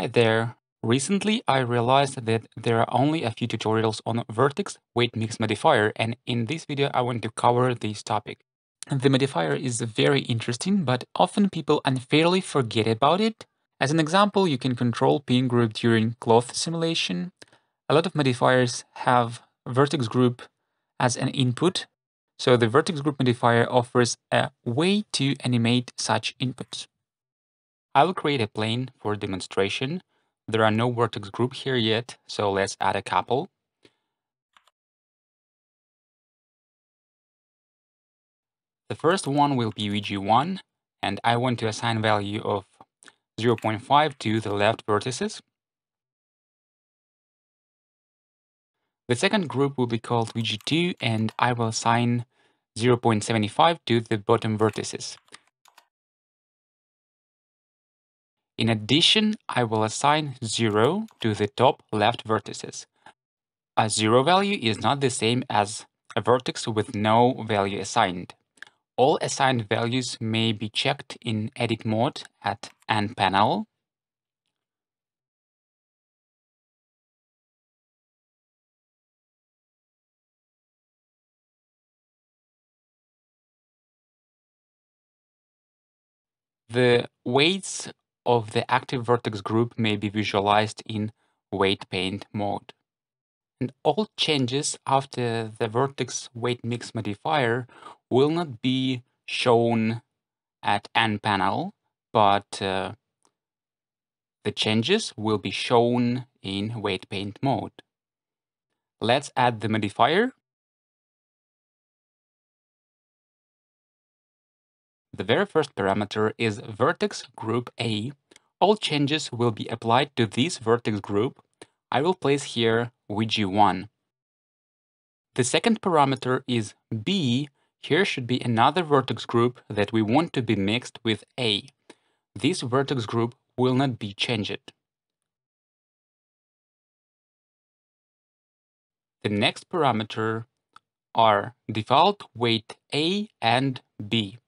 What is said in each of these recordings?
Hi there! Recently, I realized that there are only a few tutorials on Vertex Weight Mix modifier, and in this video I want to cover this topic. The modifier is very interesting, but often people unfairly forget about it. As an example, you can control pin group during cloth simulation. A lot of modifiers have vertex group as an input, so the vertex group modifier offers a way to animate such inputs. I will create a plane for demonstration. There are no vertex group here yet, so let's add a couple. The first one will be VG1, and I want to assign value of 0.5 to the left vertices. The second group will be called VG2, and I will assign 0.75 to the bottom vertices. In addition, I will assign 0 to the top left vertices. A 0 value is not the same as a vertex with no value assigned. All assigned values may be checked in edit mode at end panel. The weights of the active vertex group may be visualized in weight paint mode. And all changes after the vertex weight mix modifier will not be shown at end panel, but the changes will be shown in weight paint mode. Let's add the modifier. The very first parameter is vertex group A. All changes will be applied to this vertex group. I will place here VG1. The second parameter is B. Here should be another vertex group that we want to be mixed with A. This vertex group will not be changed. The next parameter are default weight A and B.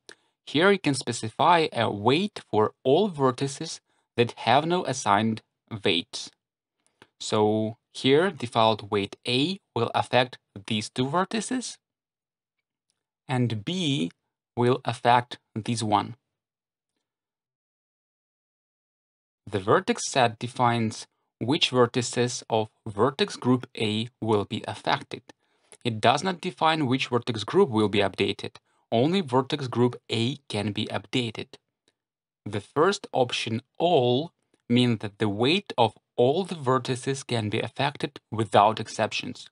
Here you can specify a weight for all vertices that have no assigned weights. So here default weight A will affect these two vertices, and B will affect this one. The vertex set defines which vertices of vertex group A will be affected. It does not define which vertex group will be updated. Only vertex group A can be updated. The first option, all, means that the weight of all the vertices can be affected without exceptions.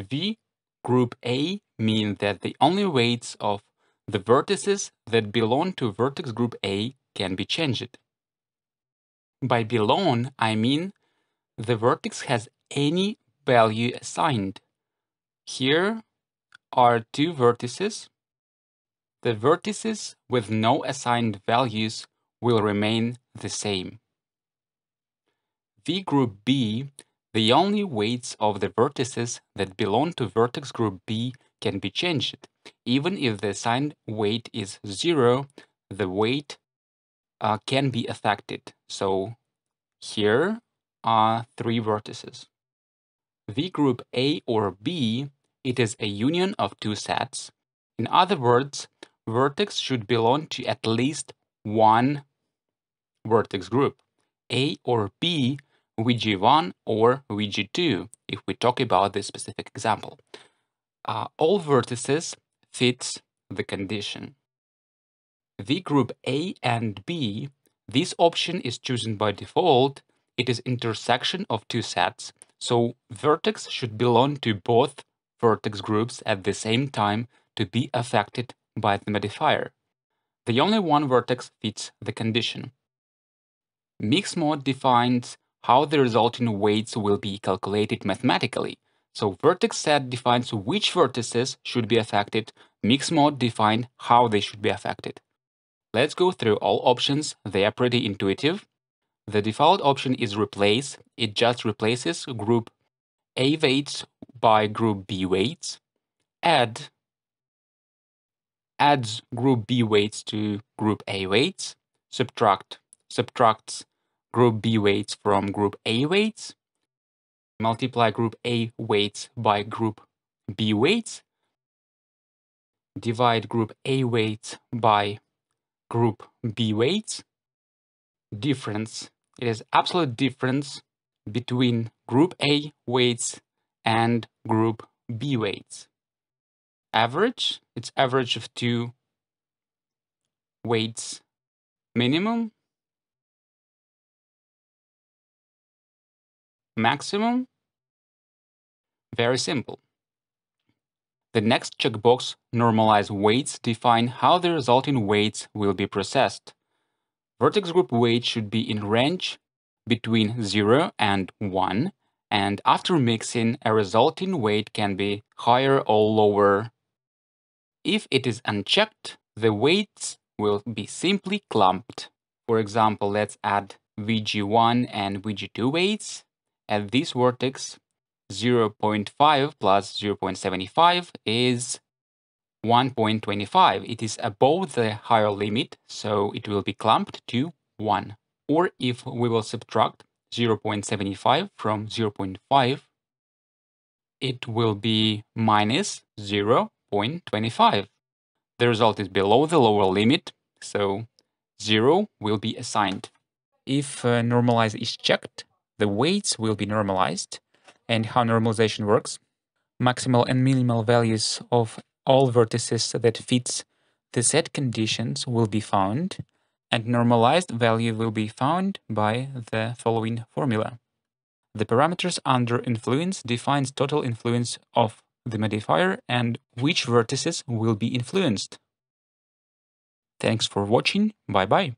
V group A means that the only weights of the vertices that belong to vertex group A can be changed. By belong, I mean the vertex has any value assigned. Here are two vertices. The vertices with no assigned values will remain the same. V group B, the only weights of the vertices that belong to vertex group B can be changed. Even if the assigned weight is 0, the weight can be affected. So here are three vertices. V group A or B, it is a union of two sets. In other words, vertex should belong to at least one vertex group, A or B, VG1 or VG2, if we talk about this specific example. All vertices fits the condition. The group A and B, this option is chosen by default. It is intersection of two sets, so vertex should belong to both vertex groups at the same time to be affected by the modifier. The only one vertex fits the condition. Mix mode defines how the resulting weights will be calculated mathematically. So vertex set defines which vertices should be affected. Mix mode defines how they should be affected. Let's go through all options. They are pretty intuitive. The default option is replace. It just replaces group A weights by group B weights. Add adds group B weights to group A weights. Subtract subtracts group B weights from group A weights, multiply group A weights by group B weights, divide group A weights by group B weights. Difference, it is absolute difference between group A weights and group B weights. Average, it's average of two weights minimum, maximum. Very simple. The next checkbox, normalize weights, define how the resulting weights will be processed. Vertex group weight should be in range between 0 and 1, and after mixing, a resulting weight can be higher or lower. If it is unchecked, the weights will be simply clumped. For example, let's add VG1 and VG2 weights. At this vertex, 0.5 plus 0.75 is 1.25. It is above the higher limit, so it will be clumped to 1. Or if we will subtract 0.75 from 0.5, it will be minus 0.25. The result is below the lower limit, so 0 will be assigned. If normalize is checked, the weights will be normalized. And how normalization works: maximal and minimal values of all vertices that fits the set conditions will be found, and normalized value will be found by the following formula. The parameters under influence defines total influence of the modifier and which vertices will be influenced. Thanks for watching. Bye-bye.